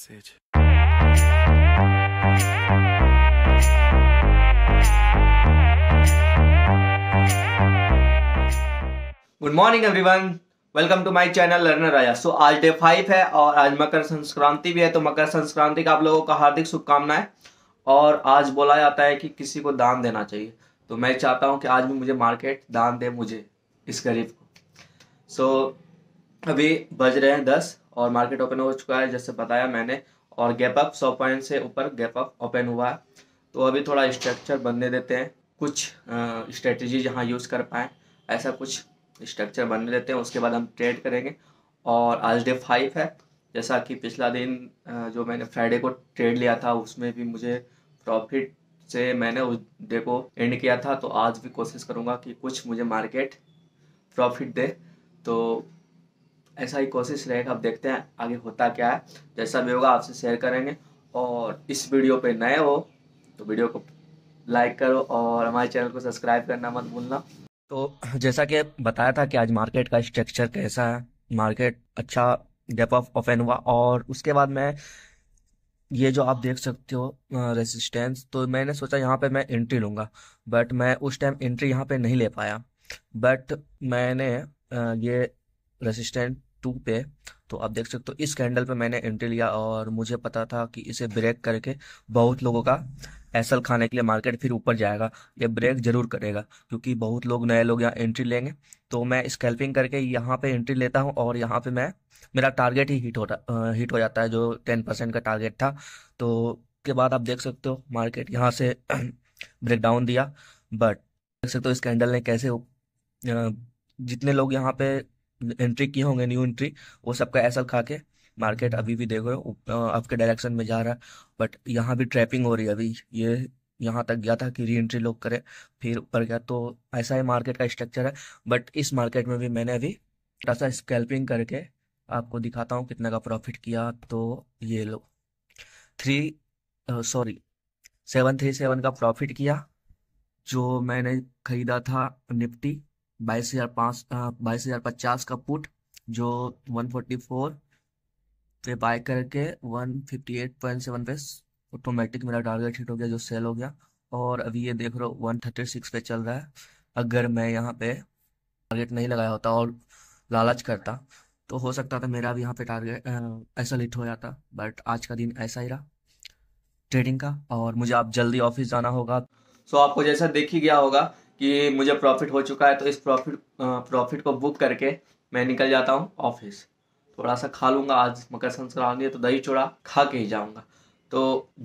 Says. Good morning everyone, welcome to my channel learner Raja. So आज day 5 है और आज मकर संक्रांति भी है, तो मकर संक्रांति का आप लोगों का हार्दिक शुभकामनाएं। और आज बोला जाता है कि किसी को दान देना चाहिए, तो मैं चाहता हूं कि आज भी मुझे मार्केट दान दे मुझे, इस गरीब को। सो अभी बज रहे हैं 10 और मार्केट ओपन हो चुका है जैसे बताया मैंने, और गैप अप 100 पॉइंट से ऊपर गैप अप ओपन हुआ है। तो अभी थोड़ा स्ट्रक्चर बनने देते हैं, कुछ स्ट्रेटजी जहाँ यूज़ कर पाएँ ऐसा कुछ स्ट्रक्चर बनने देते हैं, उसके बाद हम ट्रेड करेंगे। और आज डे 5 है, जैसा कि पिछला दिन जो मैंने फ्राइडे को ट्रेड लिया था उसमें भी मुझे प्रॉफिट से मैंने उस डे को एंड किया था। तो आज भी कोशिश करूँगा कि कुछ मुझे मार्केट प्रॉफिट दे, तो ऐसा ही कोशिश रहेगा। अब देखते हैं आगे होता क्या है, जैसा भी होगा आपसे शेयर करेंगे। और इस वीडियो पे नए हो तो वीडियो को लाइक करो और हमारे चैनल को सब्सक्राइब करना मत भूलना। तो जैसा कि बताया था कि आज मार्केट का स्ट्रक्चर कैसा है, मार्केट अच्छा गैप अप ओपन हुआ और उसके बाद मैं ये जो आप देख सकते हो रेजिस्टेंस, तो मैंने सोचा यहाँ पे मैं एंट्री लूँगा, बट मैं उस टाइम एंट्री यहाँ पे नहीं ले पाया। बट मैंने ये रेजिस्टेंस 2 पे, तो आप देख सकते हो इस कैंडल पे मैंने एंट्री लिया और मुझे पता था कि इसे ब्रेक करके बहुत लोगों का एसल खाने के लिए मार्केट फिर ऊपर जाएगा, ये ब्रेक जरूर करेगा क्योंकि बहुत लोग नए लोग यहाँ एंट्री लेंगे। तो मैं स्कैल्पिंग करके यहाँ पे एंट्री लेता हूँ और यहाँ पे मैं मेरा टारगेट ही हिट हो जाता है जो 10% का टारगेट था। तो उसके बाद आप देख सकते हो मार्केट यहाँ से ब्रेकडाउन दिया, बट देख सकते हो इस कैंडल ने कैसे जितने लोग यहाँ पे एंट्री किए होंगे न्यू एंट्री, वो सबका एसल खा के मार्केट अभी भी देख रहे हो आपके डायरेक्शन में जा रहा है। बट यहाँ भी ट्रैपिंग हो रही है, अभी ये यहाँ तक गया था कि री एंट्री लोग करें फिर ऊपर गया। तो ऐसा ही मार्केट का स्ट्रक्चर है। बट इस मार्केट में भी मैंने अभी थोड़ा सा स्कैल्पिंग करके आपको दिखाता हूँ कितना का प्रॉफिट किया। तो ये लो 737 का प्रॉफिट किया, जो मैंने खरीदा था निफ्टी 22,050 का पुट, जो 144 पे बाय करके 158.7 पे ऑटोमेटिक मेरा टारगेट हिट हो गया जो सेल हो गया। और अभी ये देख रहे हो 136 पे चल रहा है। अगर मैं यहाँ पे टारगेट नहीं लगाया होता और लालच करता तो हो सकता था मेरा भी यहाँ पे टारगेट ऐसा हिट हो जाता, बट आज का दिन ऐसा ही रहा ट्रेडिंग का। और मुझे आप जल्दी ऑफिस जाना होगा। सो आपको जैसा देख ही गया होगा कि मुझे प्रॉफिट हो चुका है, तो इस प्रॉफिट को बुक करके मैं निकल जाता हूँ ऑफिस। थोड़ा सा खा लूँगा, आज मकर संक्रांति है तो दही चूड़ा खा के ही जाऊँगा। तो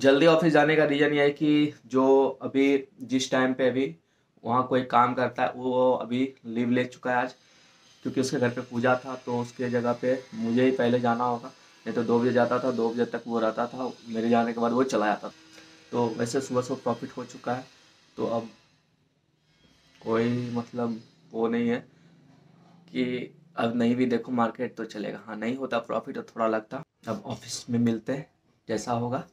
जल्दी ऑफिस जाने का रीज़न यह है कि जो अभी जिस टाइम पे अभी वहाँ कोई काम करता है वो अभी लीव ले चुका है आज, क्योंकि उसके घर पे पूजा था। तो उसके जगह पे मुझे ही पहले जाना होगा, नहीं तो 2 बजे जाता था, 2 बजे तक वो रहता था, मेरे जाने के बाद वो चला जाता था। तो वैसे सुबह सुबह प्रॉफिट हो चुका है, तो अब कोई मतलब वो नहीं है कि अब नहीं भी देखो मार्केट तो चलेगा। हाँ नहीं होता प्रॉफिट और थोड़ा लगता। अब ऑफिस में मिलते हैं, जैसा होगा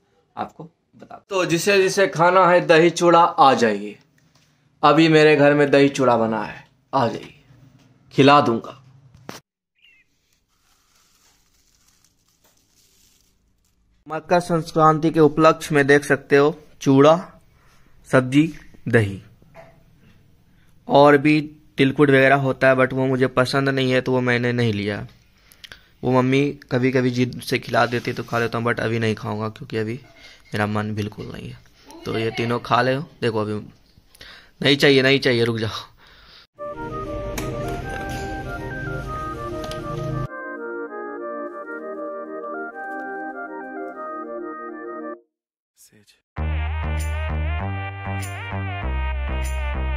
आपको बता। तो जिसे जिसे खाना है दही चूड़ा आ जाइए, अभी मेरे घर में दही चूड़ा बना है, आ जाइए खिला दूंगा। मकर संक्रांति के उपलक्ष्य में देख सकते हो चूड़ा, सब्जी, दही और भी तिलकुट वगैरह होता है, बट वो मुझे पसंद नहीं है तो वो मैंने नहीं लिया। वो मम्मी कभी कभी जिद से खिला देती तो खा लेता हूँ, बट अभी नहीं खाऊंगा क्योंकि अभी मेरा मन बिल्कुल नहीं है। तो ये तीनों खा ले, देखो अभी नहीं चाहिए, नहीं चाहिए, रुक जाओ। सेज।